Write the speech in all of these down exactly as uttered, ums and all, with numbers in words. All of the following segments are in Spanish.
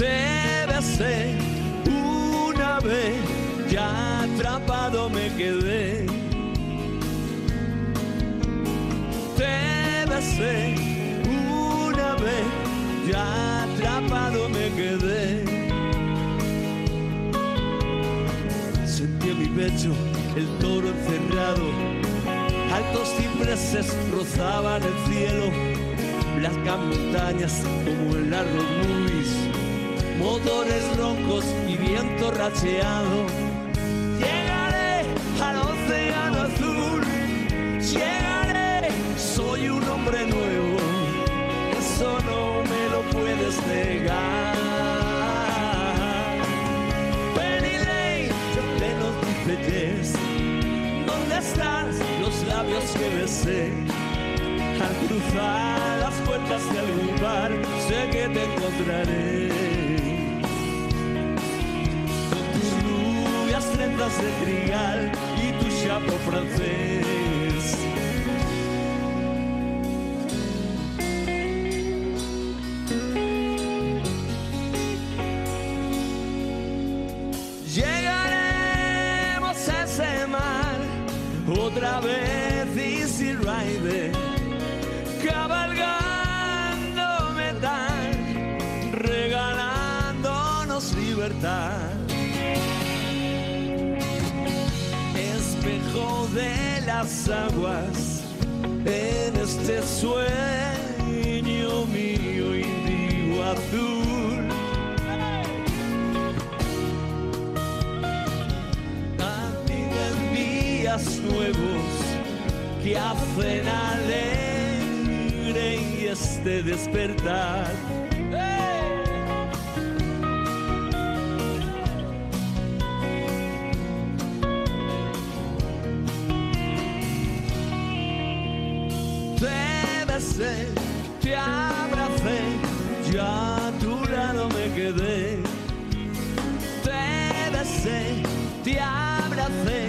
te besé una vez, ya atrapado me quedé. Te besé una vez, ya atrapado me quedé. Sentí en mi pecho el toro encerrado, altos cipreses rozaban el cielo. Blancas montañas como en las road movies, motores roncos y viento racheado. Llegaré al océano azul, llegaré, soy un hombre nuevo, eso no me lo puedes negar. Veniré, yo te lo dije, ¿dónde están los labios que besé? Al cruzar las puertas de algún bar, sé que te encontraré. Con tus rubias trenzas de trigal y tu chapeau francés. Llegaremos a ese mar otra vez, Easy Rider. Cabalgando metal, regalándonos libertad. Espejo de las aguas, en este sueño mío indigo azul. Antiguos días nuevos que hacen alegría y este despertar. ¡Hey! Te besé, te abracé, ya a tu lado me quedé. Te besé, te abracé,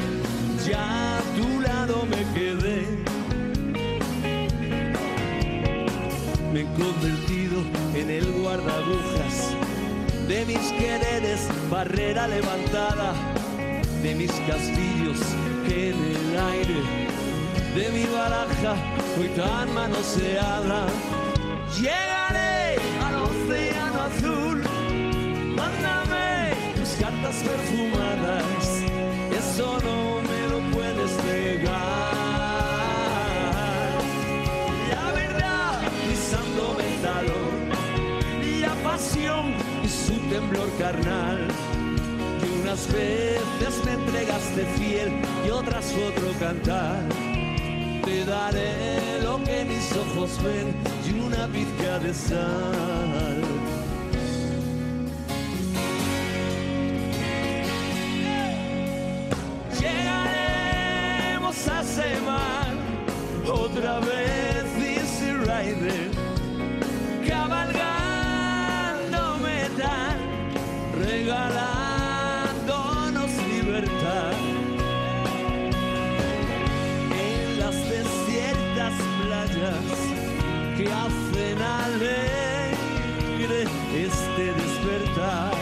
ya a tu lado me quedé. Me he convertido en el guardagujas de mis quereres, barrera levantada, de mis castillos en el aire, de mi baraja hoy tan manoseada. Llegaré al océano azul, mándame tus cartas perfumadas, eso no me lo puedes negar. La pasión y su temblor carnal, que unas veces me entregaste fiel y otras otro cantar. Te daré lo que mis ojos ven y una pizca de sal. Llegaremos a ese mar otra vez, Easy Rider. Cabalgando metal, regalándonos libertad. En las desiertas playas que hacen alegre este despertar.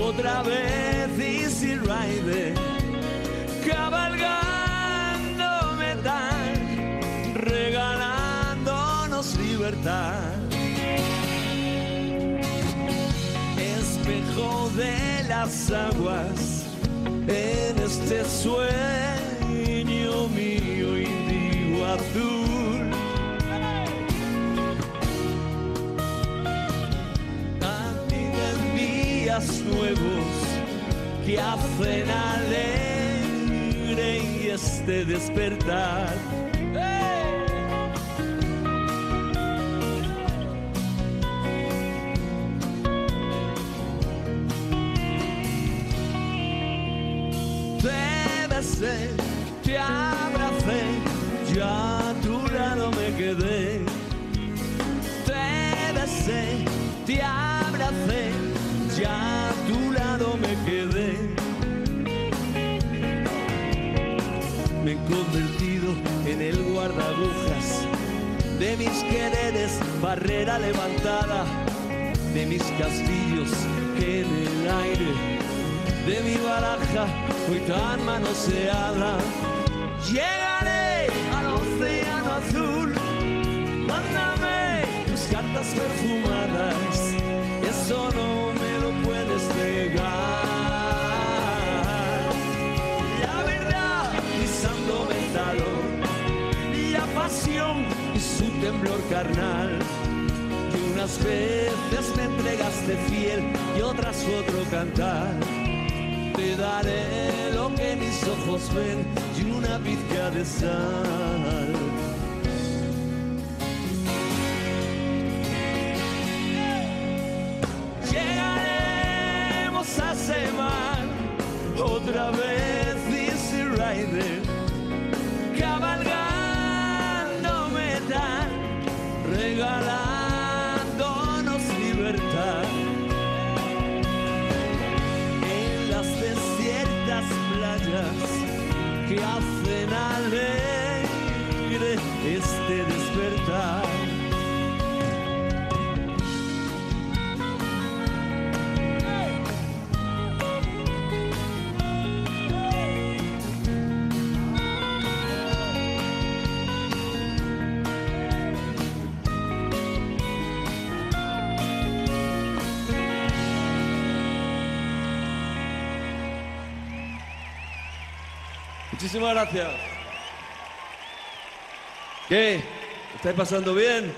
Otra vez Easy Rider, cabalgando metal, regalándonos libertad. Espejo de las aguas, en este sueño mío indigo azul. Nuevos que hacen alegre y este despertar. ¡Hey! te abracé, ya a tu lado me quedé. Me he convertido en el guardagujas de mis quereres, barrera levantada, de mis castillos en el aire, de mi baraja hoy tan manoseada. Llegaré al océano azul, mándame tus cartas perfumadas, eso no me lo puedes negar. La verdad pisándome el talón, la pasión y su temblor carnal. Y unas veces me entregaste fiel y otras otro cantar. Te daré lo que mis ojos ven y una pizca de sal. Llegaremos a ese mar otra vez, Easy Rider, cabalgando metal, regalándonos libertad. Que hacen alegre este despertar. Muchísimas gracias. ¿Qué? ¿Estáis pasando bien?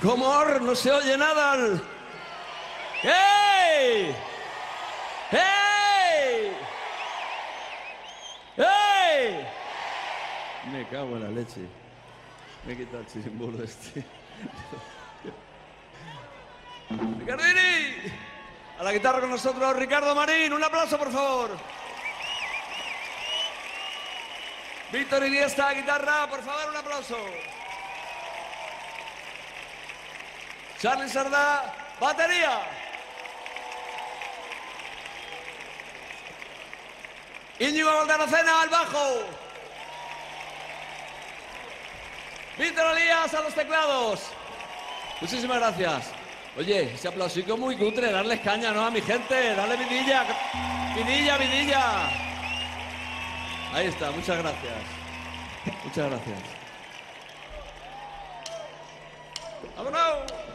¿Cómo? No se oye nada. ¡Ey! ¡Ey! ¡Ey! Me cago en la leche. Me he quitado el chirimbordo este. ¡Ricardini! A la guitarra con nosotros, Ricardo Marín. Un aplauso, por favor. Víctor Iniesta, guitarra, por favor, un aplauso. Charly Sardá, batería. Íñigo Valdarocena, al bajo. Víctor Elías, a los teclados. Muchísimas gracias. Oye, ese aplausico muy cutre, darles caña, ¿no? A mi gente, darle vidilla, vidilla, vidilla. Ahí está, muchas gracias. Muchas gracias. ¡Vámonos!